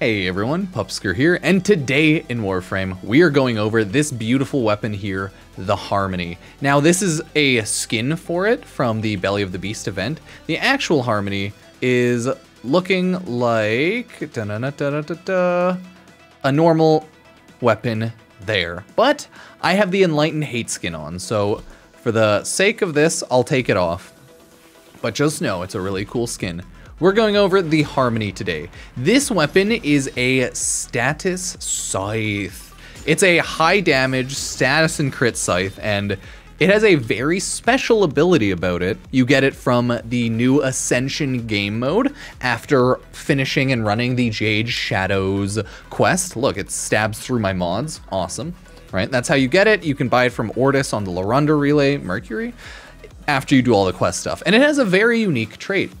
Hey everyone, Pupsker here, and today in Warframe, we are going over this beautiful weapon here, the Harmony. Now this is a skin for it from the Belly of the Beast event. The actual Harmony is looking like a normal weapon there, but I have the Enlightened Hate skin on, so for the sake of this, I'll take it off. But just know, it's a really cool skin. We're going over the Harmony today. This weapon is a status scythe. It's a high damage status and crit scythe, and it has a very special ability about it. You get it from the new Ascension game mode after finishing and running the Jade Shadows quest. Look, it stabs through my mods, awesome, right? That's how you get it. You can buy it from Ordis on the Lorunda Relay, Mercury, after you do all the quest stuff. And it has a very unique trait.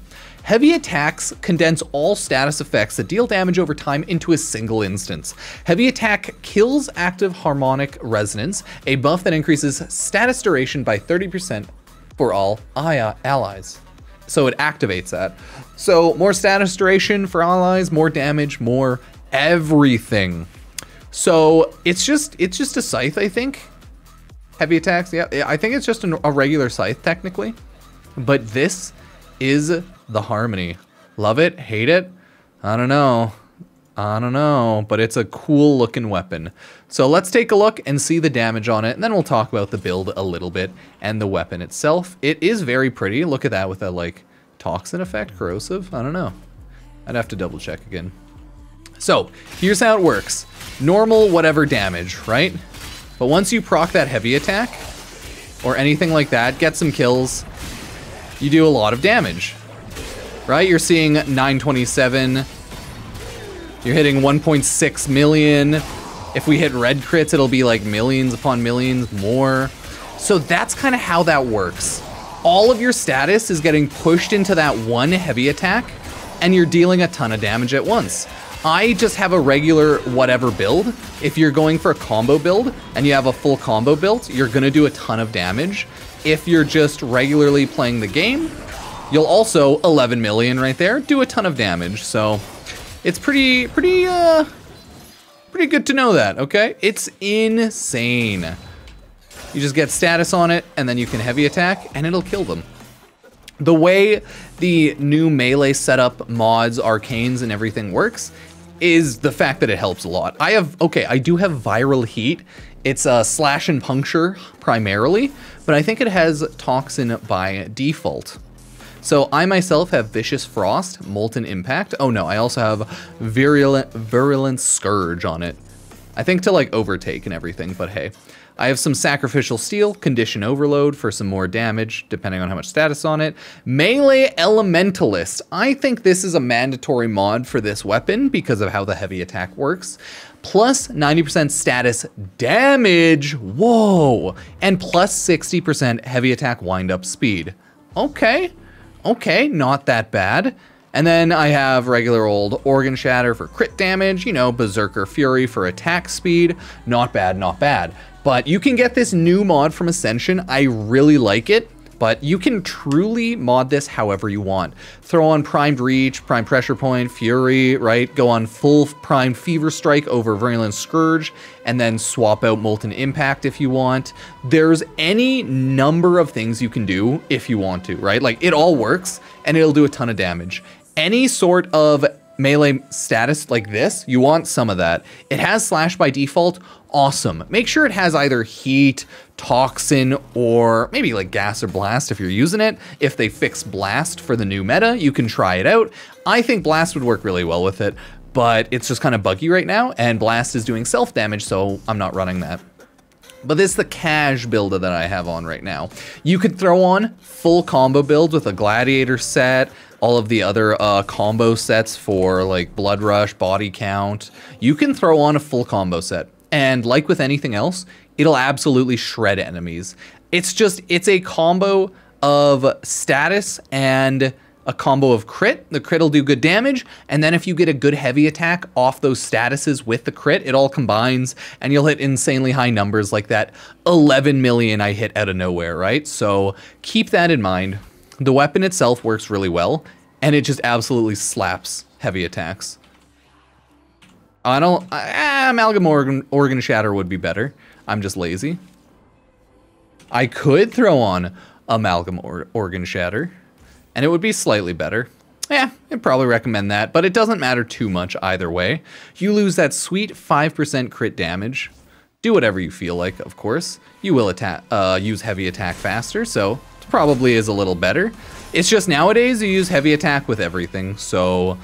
Heavy attacks condense all status effects that deal damage over time into a single instance. Heavy attack kills active harmonic resonance, a buff that increases status duration by 30% for all Aya allies. So it activates that. So more status duration for allies, more damage, more everything. So it's just a scythe, I think. Heavy attacks, yeah. I think it's just a regular scythe technically, but this is the Harmony. Love it? Hate it? I don't know, but it's a cool looking weapon. So let's take a look and see the damage on it, and then we'll talk about the build a little bit and the weapon itself. It is very pretty. Look at that with that like toxin effect, corrosive. I don't know. I'd have to double check again. So here's how it works. Normal whatever damage, right? But once you proc that heavy attack or anything like that, get some kills, you do a lot of damage. Right, you're seeing 927, you're hitting 1.6 million. If we hit red crits, it'll be like millions upon millions more. So that's kind of how that works. All of your status is getting pushed into that one heavy attack, and you're dealing a ton of damage at once. I just have a regular whatever build. If you're going for a combo build and you have a full combo build, you're gonna do a ton of damage. If you're just regularly playing the game, you'll also, 11 million right there, do a ton of damage. So it's pretty good to know that, okay? It's insane. You just get status on it, and then you can heavy attack, and it'll kill them. The way the new melee setup, mods, arcanes, and everything works is the fact that it helps a lot. I do have Viral Heat. It's a slash and puncture primarily, but I think it has toxin by default. So I myself have Vicious Frost, Molten Impact. Oh no, I also have Virulent Scourge on it. I think to like overtake and everything, but hey. I have some Sacrificial Steel, Condition Overload for some more damage, depending on how much status on it. Melee Elementalist. I think this is a mandatory mod for this weapon because of how the heavy attack works. Plus 90% status damage, whoa! And plus 60% heavy attack wind up speed. Okay. Okay, not that bad. And then I have regular old Organ Shatter for crit damage, you know, Berserker Fury for attack speed. Not bad, not bad. But you can get this new mod from Ascension. I really like it, but you can truly mod this however you want. Throw on Primed Reach, Prime Pressure Point, Fury, right? Go on full Prime Fever Strike over Virulent Scourge, and then swap out Molten Impact if you want. There's any number of things you can do if you want to, right? Like, it all works, and it'll do a ton of damage. Any sort of melee status like this, you want some of that. It has slash by default, awesome. Make sure it has either heat, toxin, or maybe like gas or blast if you're using it. If they fix blast for the new meta, you can try it out. I think blast would work really well with it, but it's just kind of buggy right now, and blast is doing self damage, so I'm not running that. But this is the cash builder that I have on right now. You could throw on full combo builds with a Gladiator set, all of the other combo sets for like Blood Rush, Body Count. You can throw on a full combo set. And like with anything else, it'll absolutely shred enemies. It's a combo of status and a combo of crit. The crit will do good damage, and then if you get a good heavy attack off those statuses with the crit, it all combines, and you'll hit insanely high numbers like that 11 million I hit out of nowhere, right? So keep that in mind. The weapon itself works really well, and it just absolutely slaps heavy attacks. I don't... Amalgam Organ Shatter would be better. I'm just lazy. I could throw on Amalgam Organ Shatter, and it would be slightly better. Yeah, I'd probably recommend that, but it doesn't matter too much either way. You lose that sweet 5% crit damage. Do whatever you feel like, of course. You will attack, use heavy attack faster, so it probably is a little better. It's just nowadays you use heavy attack with everything, so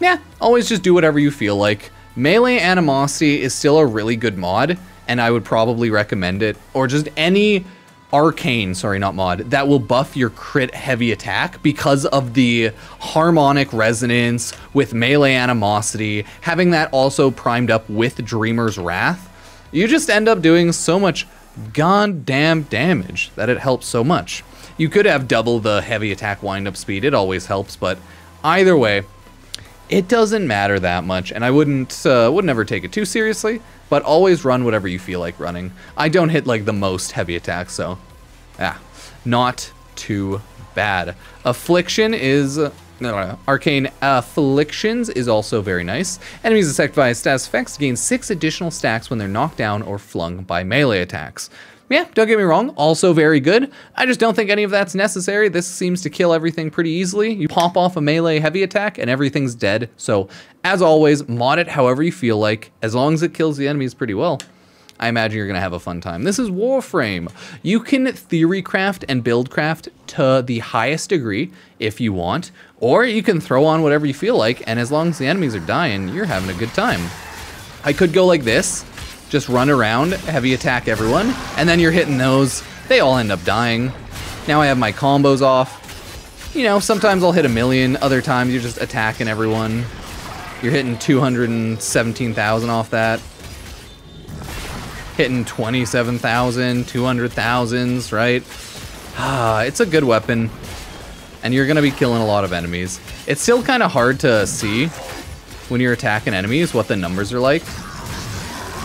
yeah, always just do whatever you feel like. Melee Animosity is still a really good mod, and I would probably recommend it, or just any arcane, sorry, not mod, that will buff your crit heavy attack because of the harmonic resonance with melee animosity, having that also primed up with Dreamer's Wrath. You just end up doing so much goddamn damage that it helps so much. You could have double the heavy attack wind-up speed, it always helps, but either way, it doesn't matter that much, and I wouldn't ever take it too seriously, but always run whatever you feel like running. I don't hit like the most heavy attacks, so yeah, not too bad. Affliction is, no. Arcane Afflictions is also very nice. Enemies affected by status effects gain 6 additional stacks when they're knocked down or flung by melee attacks. Yeah, don't get me wrong, also very good. I just don't think any of that's necessary. This seems to kill everything pretty easily. You pop off a melee heavy attack and everything's dead. So as always, mod it however you feel like, as long as it kills the enemies pretty well. I imagine you're gonna have a fun time. This is Warframe. You can theorycraft and buildcraft to the highest degree if you want, or you can throw on whatever you feel like, and as long as the enemies are dying, you're having a good time. I could go like this. Just run around, heavy attack everyone, and then you're hitting those. They all end up dying. Now I have my combos off. You know, sometimes I'll hit a million, other times you're just attacking everyone. You're hitting 217,000 off that. Hitting 27,000, 200,000s, right? Ah, it's a good weapon, and you're gonna be killing a lot of enemies. It's still kind of hard to see when you're attacking enemies what the numbers are like,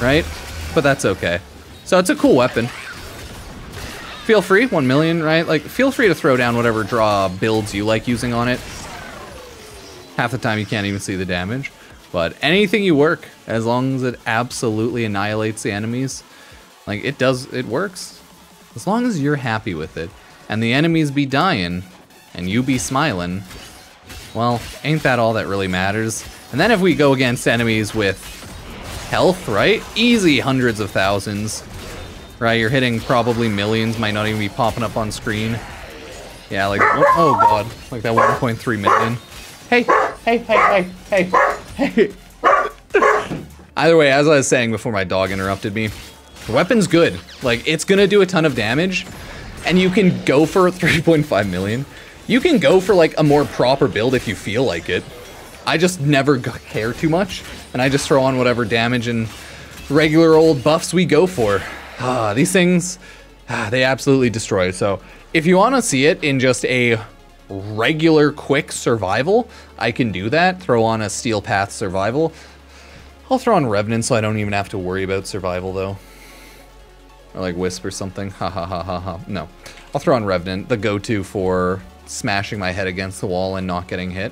right? But that's okay. So it's a cool weapon. Feel free, 1 million, right? Like, feel free to throw down whatever draw builds you like using on it. Half the time you can't even see the damage, but anything you work, as long as it absolutely annihilates the enemies, like it does, it works. As long as you're happy with it, and the enemies be dying, and you be smiling, well, ain't that all that really matters? And then if we go against enemies with health, right? Easy hundreds of thousands, right? You're hitting probably millions, might not even be popping up on screen. Yeah, like, oh god, like that 1.3 million. Hey, hey, hey, hey, hey, hey. Either way, as I was saying before my dog interrupted me, the weapon's good. Like, it's gonna do a ton of damage, and you can go for 3.5 million. You can go for like a more proper build if you feel like it. I just never care too much, and I just throw on whatever damage and regular old buffs we go for. These things, they absolutely destroy. So if you want to see it in just a regular quick survival, I can do that. Throw on a Steel Path survival. I'll throw on Revenant so I don't even have to worry about survival though. Or like Wisp or something. Ha ha ha ha ha. No, I'll throw on Revenant, the go-to for smashing my head against the wall and not getting hit.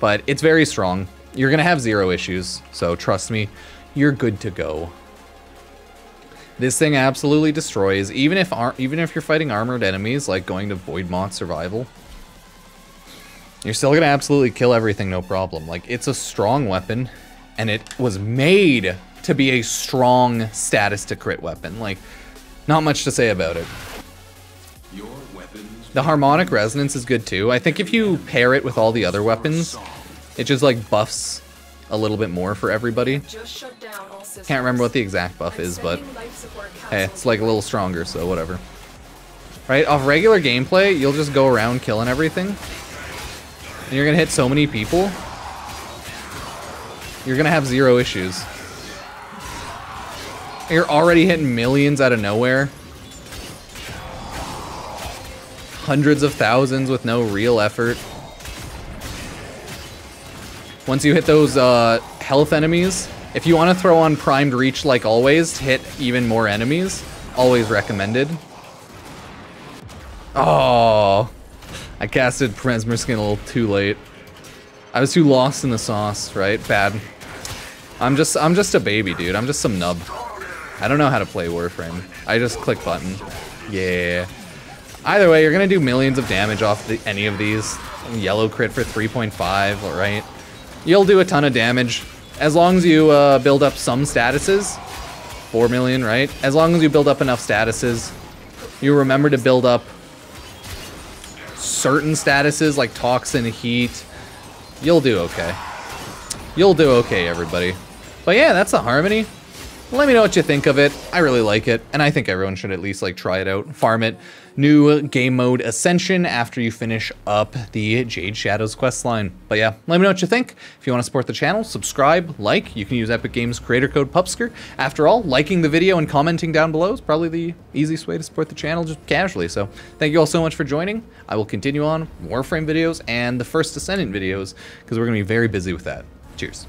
But it's very strong. You're gonna have zero issues, so trust me, you're good to go. This thing absolutely destroys, even if you're fighting armored enemies, like going to void moth survival. You're still gonna absolutely kill everything, no problem. Like, it's a strong weapon, and it was made to be a strong status to crit weapon. Like, not much to say about it. The harmonic resonance is good too. I think if you pair it with all the other weapons, it just like buffs a little bit more for everybody. Can't remember what the exact buff is, but hey, it's like a little stronger, so whatever. Right, off regular gameplay, you'll just go around killing everything, and you're gonna hit so many people. You're gonna have zero issues. You're already hitting millions out of nowhere. Hundreds of thousands with no real effort. Once you hit those health enemies, if you want to throw on Primed Reach like always to hit even more enemies, always recommended. Oh, I casted Prismer skin a little too late. I was too lost in the sauce, right? Bad. I'm just a baby, dude. I'm just some nub. I don't know how to play Warframe. I just click button. Yeah. Either way, you're gonna do millions of damage off any of these. Yellow crit for 3.5, alright. You'll do a ton of damage. As long as you build up some statuses. 4 million, right? As long as you build up enough statuses. You remember to build up certain statuses like Toxin, Heat. You'll do okay. You'll do okay, everybody. But yeah, that's a Harmony. Let me know what you think of it. I really like it, and I think everyone should at least like try it out, farm it. New game mode Ascension after you finish up the Jade Shadows questline. But yeah, let me know what you think. If you want to support the channel, subscribe, like. You can use Epic Games creator code Pupsker. After all, liking the video and commenting down below is probably the easiest way to support the channel just casually. So thank you all so much for joining. I will continue on Warframe videos and the first Ascendant videos because we're going to be very busy with that. Cheers.